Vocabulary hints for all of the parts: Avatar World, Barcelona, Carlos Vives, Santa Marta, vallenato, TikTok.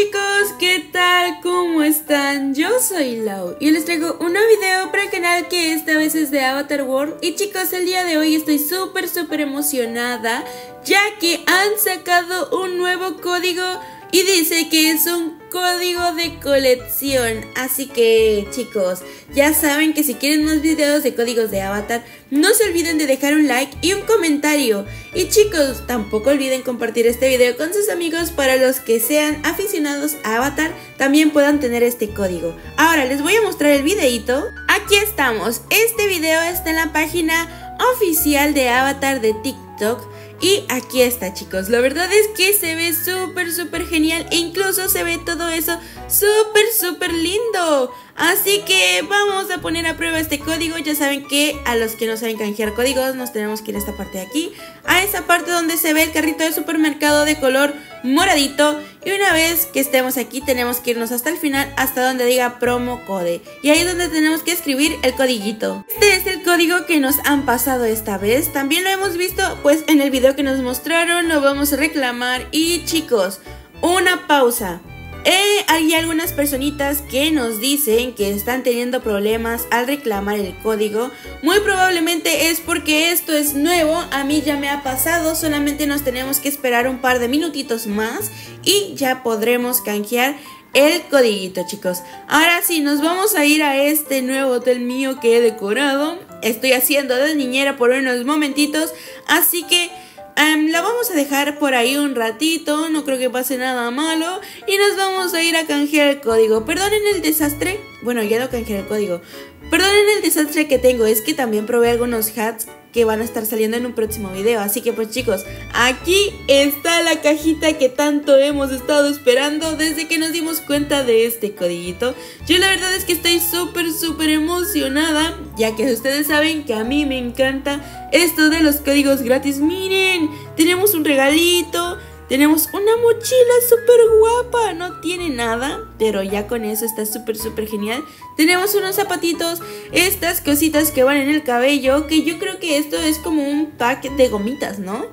chicos, ¿qué tal? ¿Cómo están? Yo soy Lau y les traigo un nuevo video para el canal, que esta vez es de Avatar World. Y chicos, el día de hoy estoy súper emocionada, ya que han sacado un nuevo código y dice que es un código de colección. Así que chicos, ya saben que si quieren más videos de códigos de Avatar, no se olviden de dejar un like y un comentario. Y chicos, tampoco olviden compartir este video con sus amigos para los que sean aficionados a Avatar también puedan tener este código. Ahora les voy a mostrar el videito. Aquí estamos, este video está en la página oficial de Avatar de TikTok. Y aquí está, chicos, la verdad es que se ve súper genial e incluso se ve todo eso súper lindo. Así que vamos a poner a prueba este código. Ya saben que a los que no saben canjear códigos nos tenemos que ir a esta parte de aquí, a esa parte donde se ve el carrito de supermercado de color moradito. Y una vez que estemos aquí tenemos que irnos hasta el final, hasta donde diga promo code, y ahí es donde tenemos que escribir el codiguito. Este es el código que nos han pasado esta vez. También lo hemos visto pues en el video que nos mostraron. Lo vamos a reclamar. Y chicos, una pausa. Hay algunas personitas que nos dicen que están teniendo problemas al reclamar el código. Muy probablemente es porque esto es nuevo. A mí ya me ha pasado, solamente nos tenemos que esperar un par de minutitos más y ya podremos canjear el codiguito, chicos. Ahora sí, nos vamos a ir a este nuevo hotel mío que he decorado. Estoy haciendo de niñera por unos momentitos, así que la vamos a dejar por ahí un ratito, no creo que pase nada malo. Y nos vamos a ir a canjear el código. Perdonen el desastre, bueno, ya lo canjeé el código. Perdonen el desastre que tengo, es que también probé algunos hats que van a estar saliendo en un próximo video. Así que pues chicos, aquí está la cajita que tanto hemos estado esperando desde que nos dimos cuenta de este codiguito. Yo la verdad es que estoy súper emocionada, ya que ustedes saben que a mí me encanta esto de los códigos gratis. Miren, tenemos un regalito, tenemos una mochila súper guapa, no tiene nada, pero ya con eso está súper genial. Tenemos unos zapatitos, estas cositas que van en el cabello, que yo creo que esto es como un pack de gomitas, ¿no?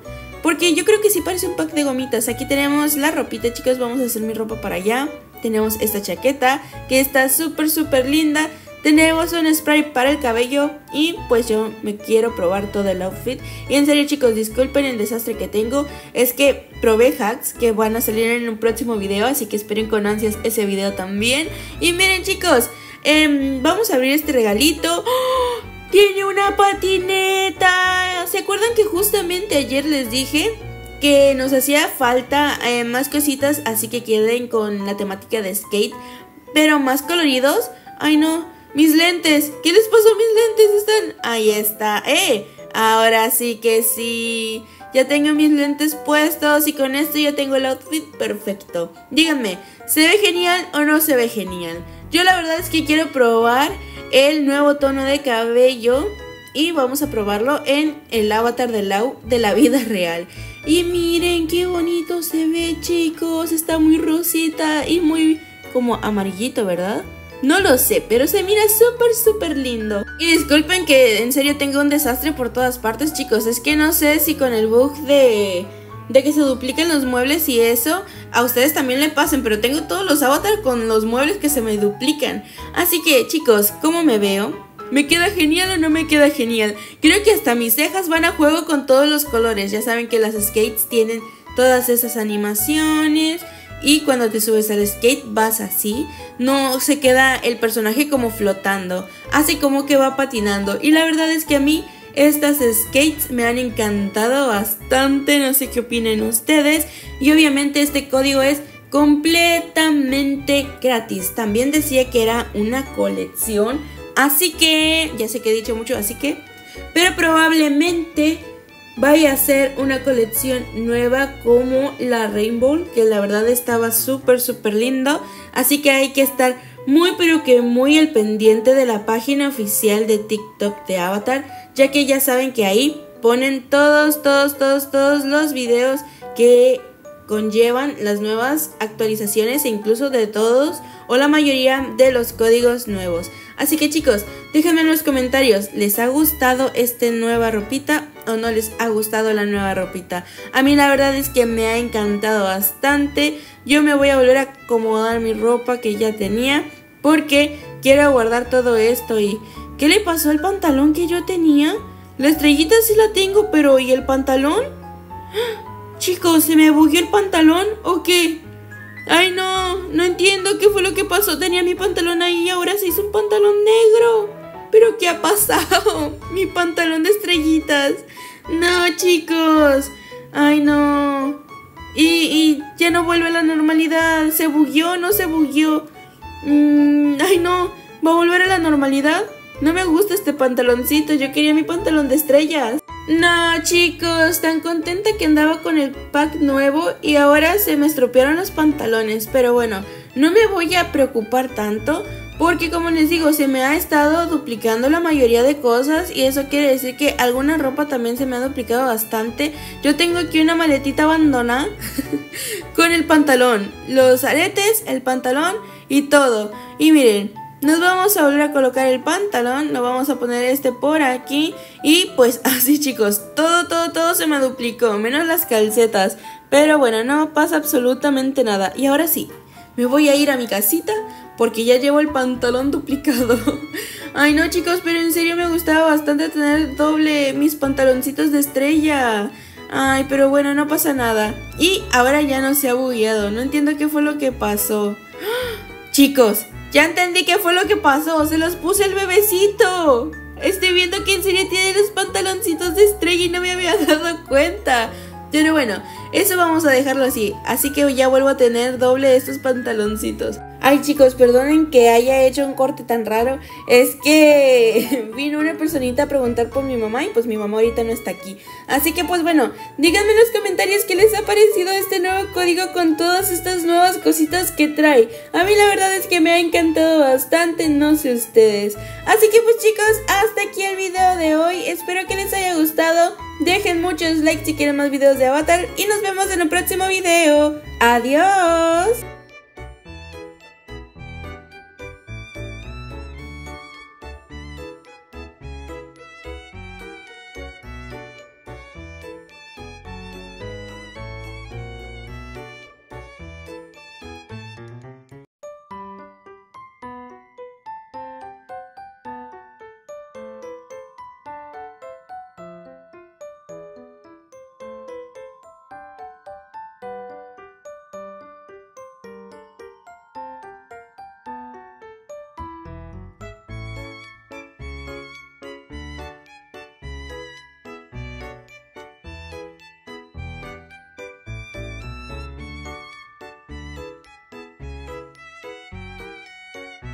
Porque yo creo que sí parece un pack de gomitas. Aquí tenemos la ropita, chicos, vamos a hacer mi ropa para allá. Tenemos esta chaqueta que está súper linda. Tenemos un spray para el cabello y pues yo me quiero probar todo el outfit. Y en serio chicos, disculpen el desastre que tengo, es que probé hacks que van a salir en un próximo video, así que esperen con ansias ese video también. Y miren chicos, vamos a abrir este regalito. ¡Oh! ¡Tiene una patineta! ¿Se acuerdan que justamente ayer les dije que nos hacía falta más cositas, así que queden con la temática de skate, pero más coloridos? ¡Ay no! ¡Mis lentes! ¿Qué les pasó a mis lentes? Están... ¡Ahí está! ¡Eh! Ahora sí que sí. Ya tengo mis lentes puestos y con esto ya tengo el outfit perfecto. Díganme, ¿se ve genial o no se ve genial? Yo la verdad es que quiero probar el nuevo tono de cabello y vamos a probarlo en el avatar de Lau de la vida real. Y miren qué bonito se ve, chicos. Está muy rosita y muy como amarillito, ¿verdad? No lo sé, pero se mira súper lindo. Y disculpen que en serio tengo un desastre por todas partes, chicos. Es que no sé si con el bug de que se duplican los muebles y eso, a ustedes también le pasen, pero tengo todos los avatars con los muebles que se me duplican. Así que chicos, ¿cómo me veo? ¿Me queda genial o no me queda genial? Creo que hasta mis cejas van a juego con todos los colores. Ya saben que las skates tienen todas esas animaciones y cuando te subes al skate vas así, no se queda el personaje como flotando, así como que va patinando. Y la verdad es que a mí estas skates me han encantado bastante, no sé qué opinen ustedes. Y obviamente este código es completamente gratis. También decía que era una colección, así que ya sé que he dicho mucho, así que, pero probablemente vaya a ser una colección nueva como la Rainbow, que la verdad estaba súper lindo. Así que hay que estar muy pero que muy al pendiente de la página oficial de TikTok de Avatar, ya que ya saben que ahí ponen todos los videos que conllevan las nuevas actualizaciones e incluso de todos o la mayoría de los códigos nuevos. Así que chicos, déjenme en los comentarios, ¿les ha gustado esta nueva ropita o no les ha gustado la nueva ropita? A mí la verdad es que me ha encantado bastante. Yo me voy a volver a acomodar mi ropa que ya tenía porque quiero guardar todo esto. ¿Y qué le pasó al pantalón que yo tenía? La estrellita sí la tengo, pero ¿y el pantalón? Chicos, ¿se me bugueó el pantalón o qué? Ay no, no entiendo qué fue lo que pasó. Tenía mi pantalón ahí y ahora se hizo un pantalón negro. ¿Pero qué ha pasado? Mi pantalón de estrellitas. No, chicos. Ay no. Y ya no vuelve a la normalidad. ¿Se bugueó o no se bugueó? Ay no, ¿va a volver a la normalidad? No me gusta este pantaloncito, yo quería mi pantalón de estrellas. No chicos, tan contenta que andaba con el pack nuevo y ahora se me estropearon los pantalones. Pero bueno, no me voy a preocupar tanto porque como les digo, se me ha estado duplicando la mayoría de cosas y eso quiere decir que alguna ropa también se me ha duplicado bastante. Yo tengo aquí una maletita abandonada con el pantalón, los aretes, el pantalón y todo. Y miren, nos vamos a volver a colocar el pantalón, lo vamos a poner este por aquí y pues así chicos, todo se me duplicó, menos las calcetas, pero bueno, no pasa absolutamente nada. Y ahora sí, me voy a ir a mi casita porque ya llevo el pantalón duplicado. Ay no chicos, pero en serio me gustaba bastante tener doble mis pantaloncitos de estrella. Ay, pero bueno, no pasa nada. Y ahora ya no se ha bugueado, no entiendo qué fue lo que pasó. Chicos, ya entendí qué fue lo que pasó, se los puse al bebecito. Estoy viendo que en serio tiene los pantaloncitos de estrella y no me había dado cuenta. Pero bueno, eso vamos a dejarlo así, así que ya vuelvo a tener doble de estos pantaloncitos. Ay chicos, perdonen que haya hecho un corte tan raro, es que vino una personita a preguntar por mi mamá y pues mi mamá ahorita no está aquí. Así que pues bueno, díganme en los comentarios qué les ha parecido este nuevo código con todas estas nuevas cositas que trae. A mí la verdad es que me ha encantado bastante, no sé ustedes. Así que pues chicos, hasta aquí el video de hoy, espero que les haya gustado. Dejen muchos likes si quieren más videos de Avatar y nos vemos en el próximo video. ¡Adiós!